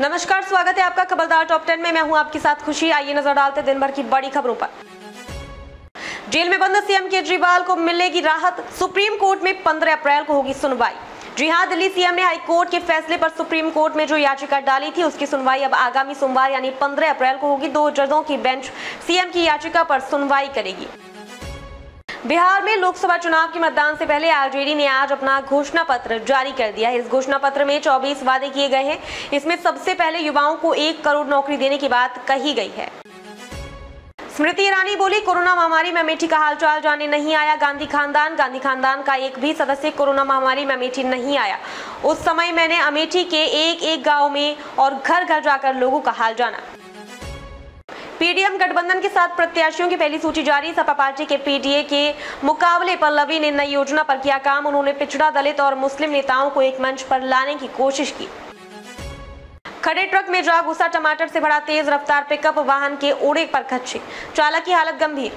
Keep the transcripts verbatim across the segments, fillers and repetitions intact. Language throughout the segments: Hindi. नमस्कार, स्वागत है आपका खबरदार टॉप टेन में। मैं हूं आपके साथ खुशी। आइए नजर डालते दिन भर की बड़ी खबरों पर। जेल में बंद सीएम केजरीवाल को मिलेगी राहत, सुप्रीम कोर्ट में पंद्रह अप्रैल को होगी सुनवाई। जी हां, दिल्ली सीएम ने हाई कोर्ट के फैसले पर सुप्रीम कोर्ट में जो याचिका डाली थी उसकी सुनवाई अब आगामी सोमवार यानी पंद्रह अप्रैल को होगी। दो जजों की बेंच सीएम की याचिका पर सुनवाई करेगी। बिहार में लोकसभा चुनाव के मतदान से पहले आरजेडी ने आज अपना घोषणा पत्र जारी कर दिया है। इस घोषणा पत्र में चौबीस वादे किए गए हैं। इसमें सबसे पहले युवाओं को एक करोड़ नौकरी देने की बात कही गई है। स्मृति ईरानी बोली, कोरोना महामारी में अमेठी का हालचाल जाने नहीं आया गांधी खानदान। गांधी खानदान का एक भी सदस्य कोरोना महामारी में अमेठी नहीं आया। उस समय मैंने अमेठी के एक एक गाँव में और घर घर जाकर लोगों का हाल जाना। पीडीएम गठबंधन के साथ प्रत्याशियों की पहली सूची जारी। सपा पार्टी के पीडीए के मुकाबले पल्लवी ने नई योजना पर किया काम। उन्होंने पिछड़ा दलित और मुस्लिम नेताओं को एक मंच पर लाने की कोशिश की। खड़े ट्रक में जा घुसा टमाटर से भरा तेज रफ्तार पिकअप, वाहन के ओड़े पर खच्चे, चालक की हालत गंभीर।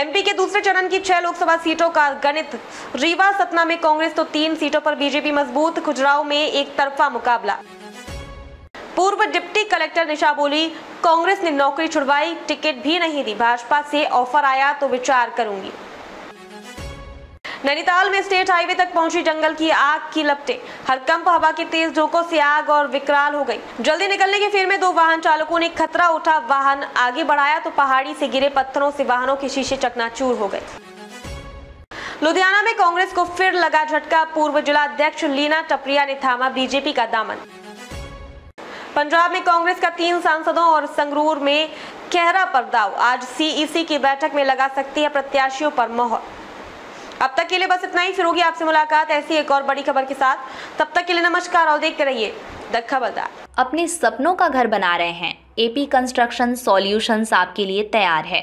एमपी के दूसरे चरण की छह लोकसभा सीटों का गणित, रीवा सतना में कांग्रेस तो तीन सीटों पर बीजेपी मजबूत, खुजराव में एक तरफा मुकाबला। पूर्व डिप्टी कलेक्टर निशा बोली, कांग्रेस ने नौकरी छुड़वाई, टिकट भी नहीं दी, भाजपा से ऑफर आया तो विचार करूंगी। नैनीताल में स्टेट हाईवे तक पहुंची जंगल की आग की लपटें, हरकंप हवा के तेज झोंकों से आग और विकराल हो गई। जल्दी निकलने के फेर में दो वाहन चालकों ने खतरा उठा वाहन आगे बढ़ाया तो पहाड़ी से गिरे पत्थरों से वाहनों के शीशे चकनाचूर हो गए। लुधियाना में कांग्रेस को फिर लगा झटका, पूर्व जिलाध्यक्ष लीना टपरिया ने थामा बीजेपी का दामन। पंजाब में कांग्रेस का तीन सांसदों और संगरूर में केहरा पर दाव, आज सीईसी की बैठक में लगा सकती है प्रत्याशियों पर मोहर। अब तक के लिए बस इतना ही। फिर होगी आपसे मुलाकात ऐसी एक और बड़ी खबर के साथ। तब तक के लिए नमस्कार और देखते रहिए द खबरदार। अपने सपनों का घर बना रहे हैं? एपी कंस्ट्रक्शन सोल्यूशन आपके लिए तैयार है।